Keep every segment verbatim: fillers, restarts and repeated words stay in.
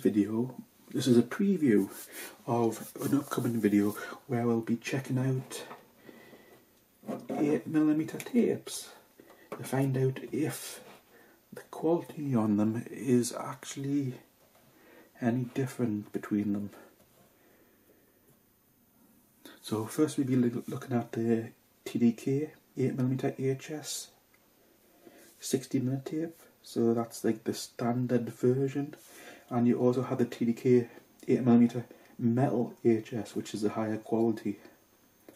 today's video, this is a preview of an upcoming video where I'll be checking out eight millimeter tapes to find out if the quality on them is actually any different between them. So first we'll be looking at the T D K eight millimeter H S sixty minute tape, so that's like the standard version, and you also have the T D K eight millimeter metal H S, which is the higher quality.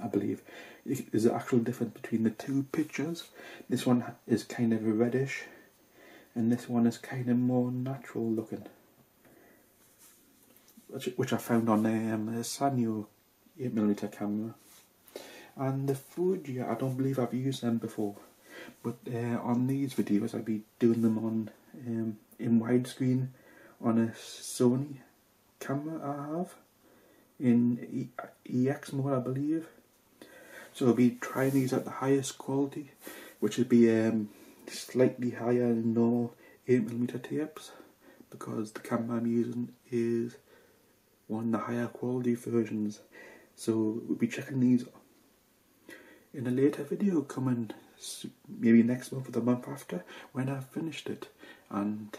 I believe there's an actual difference between the two pictures. This one is kind of reddish and this one is kind of more natural looking, which, which I found on um, a Sanyo eight millimeter camera. And the Fuji, I don't believe I've used them before, but uh, on these videos I'll be doing them on um, in widescreen on a Sony camera I have in E X mode, I believe. So I'll be trying these at the highest quality, which would be um, slightly higher than normal eight millimeter tapes, because the camera I'm using is one of the higher quality versions. So we'll be checking these in a later video coming, maybe next month or the month after, when I've finished it. And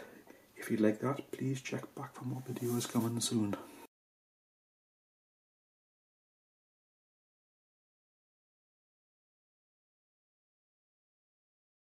if you like that, please check back for more videos coming soon.